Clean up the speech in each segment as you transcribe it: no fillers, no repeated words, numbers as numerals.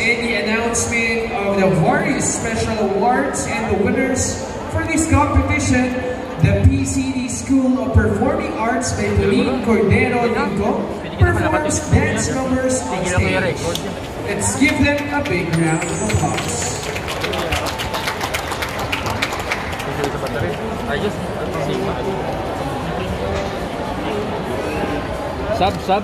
in the announcement of the various special awards and the winners for this competition, the PCD School of Performing Arts by Pauline Cordero Lingo performs dance numbers on stage. Let's give them a big round of applause. Sub.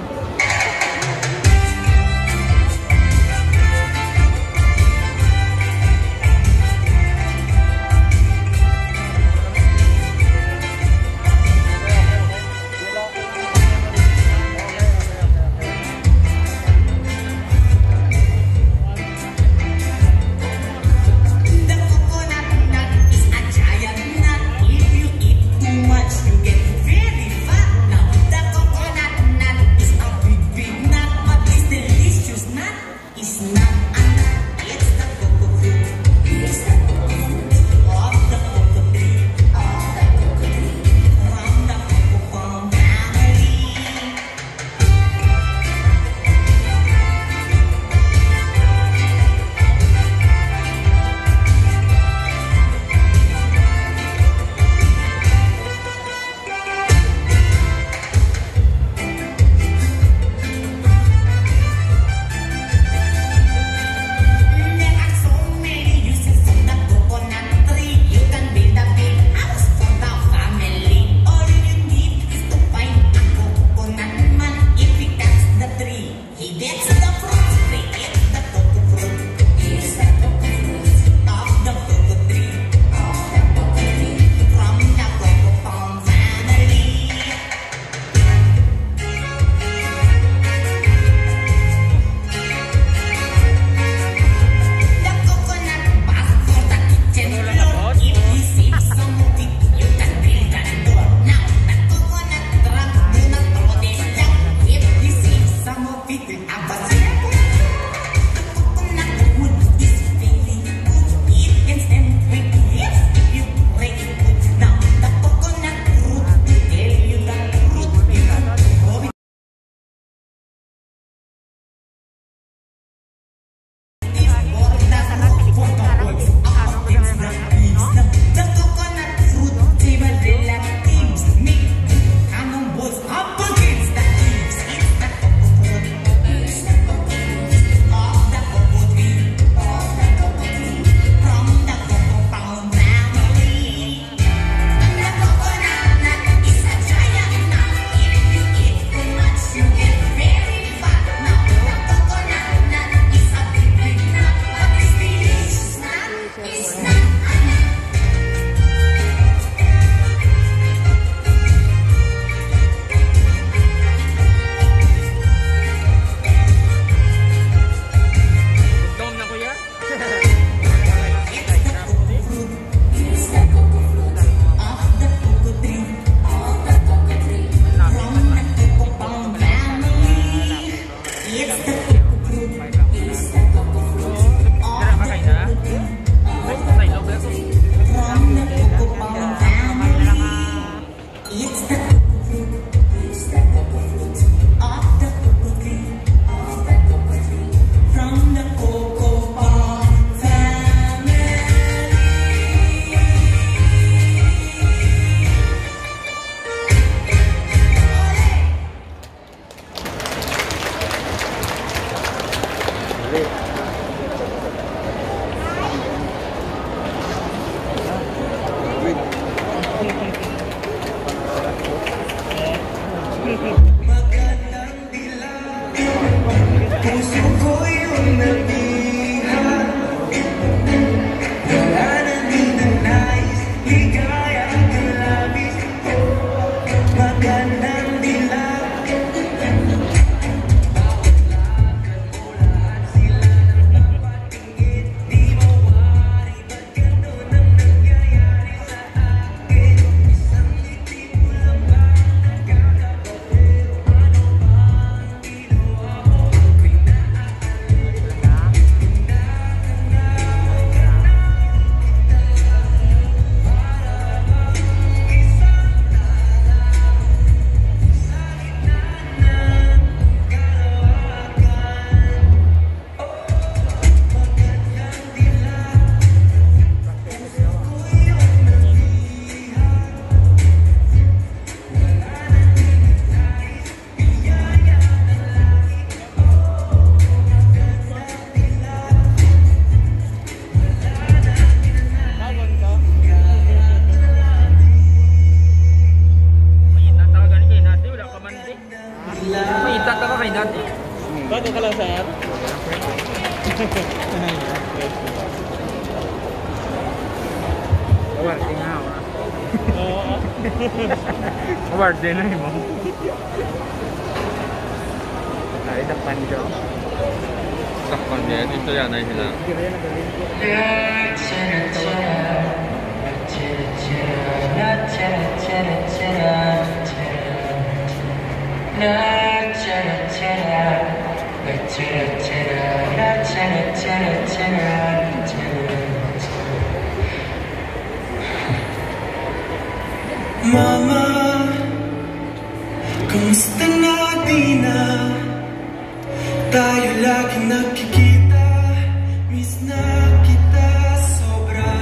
Mama, kumusta na di na tayo lagi nakikita? Miss na kita sobra.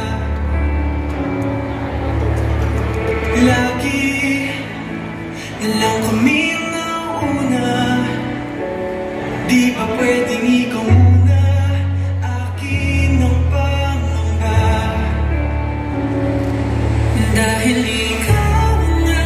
Lagi na lang kami ang nauna. Di ba pwedeng ikaw muna? Akin ang pangamba. Dahil ikaw na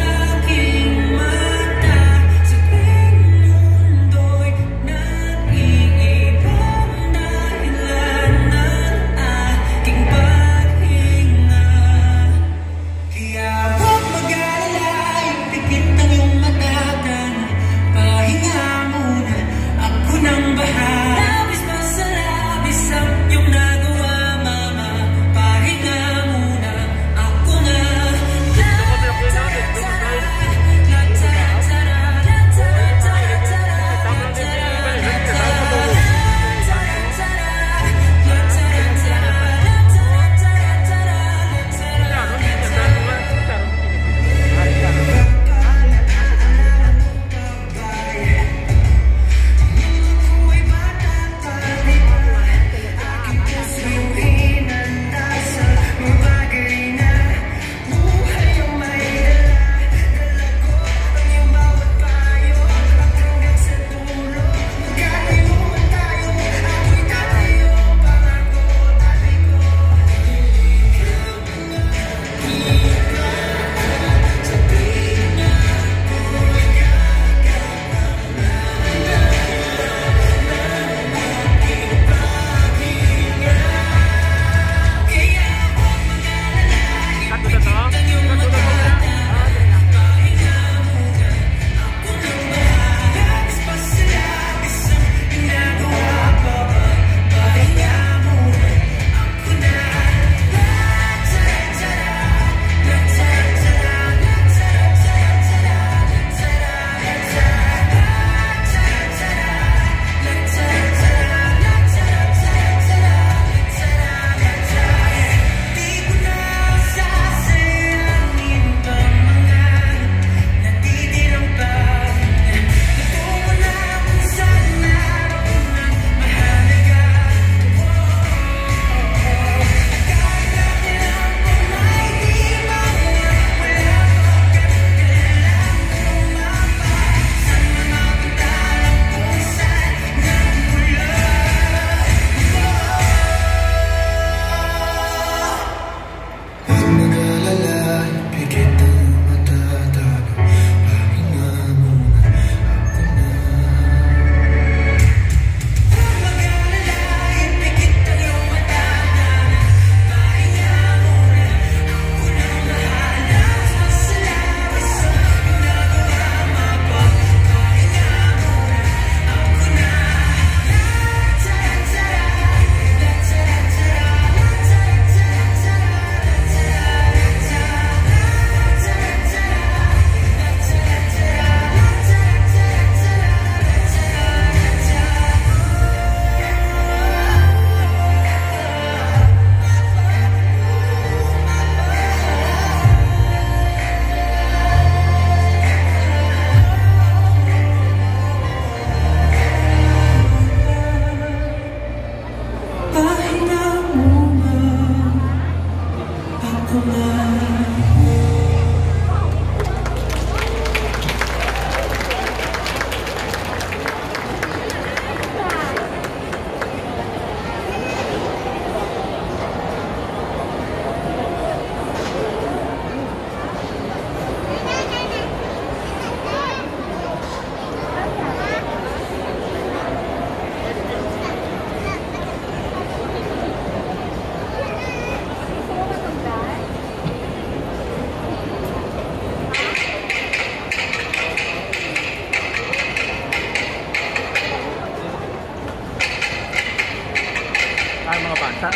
ngepasak.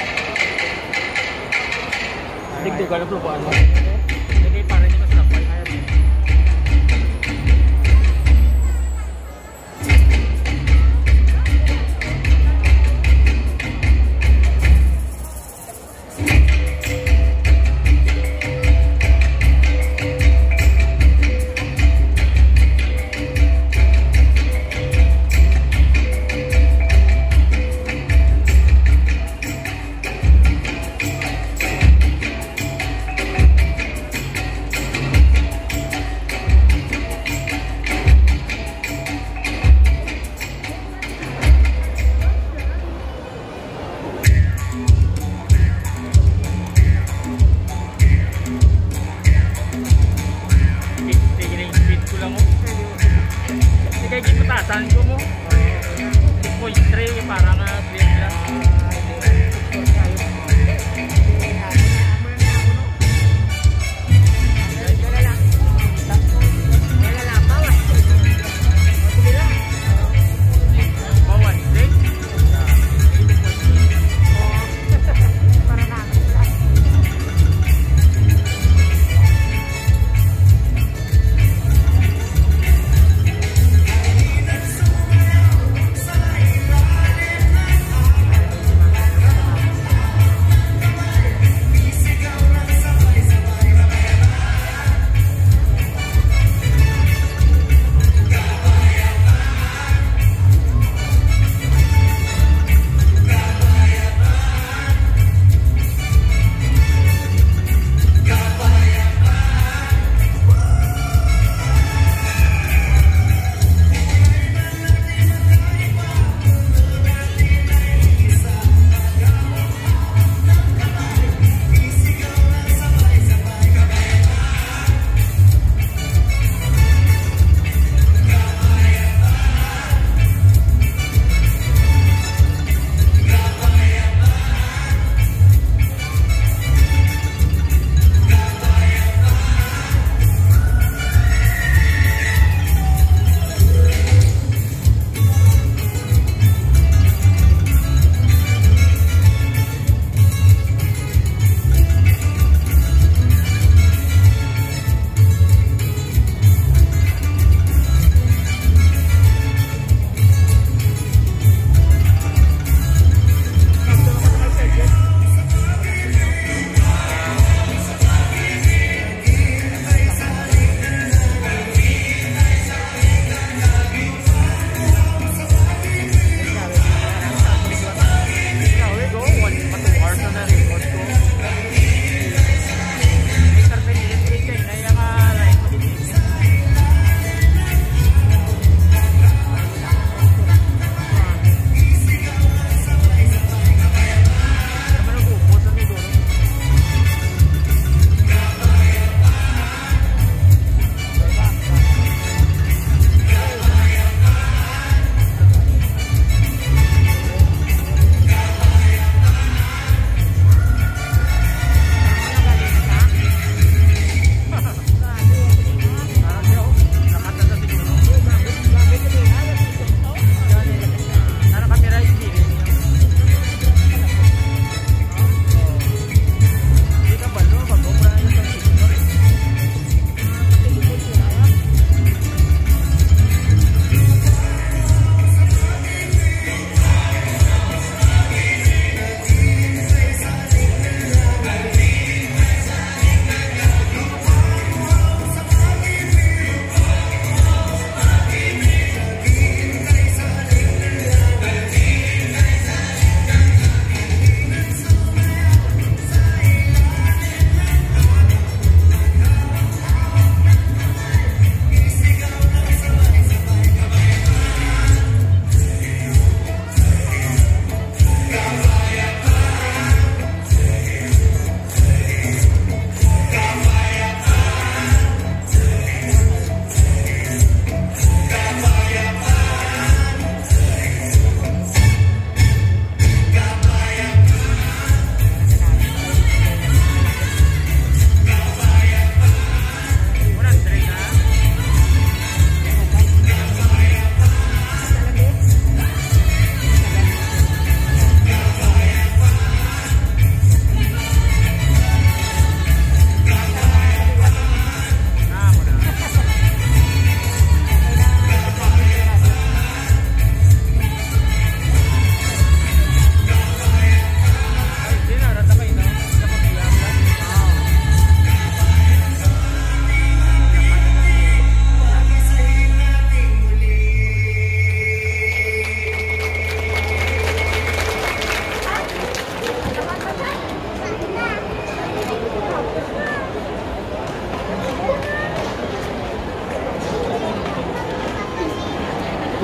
Adik juga ada peluang. Jadi parahnya keserap kayak gini.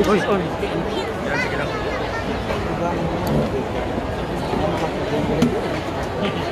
Oi. Jangan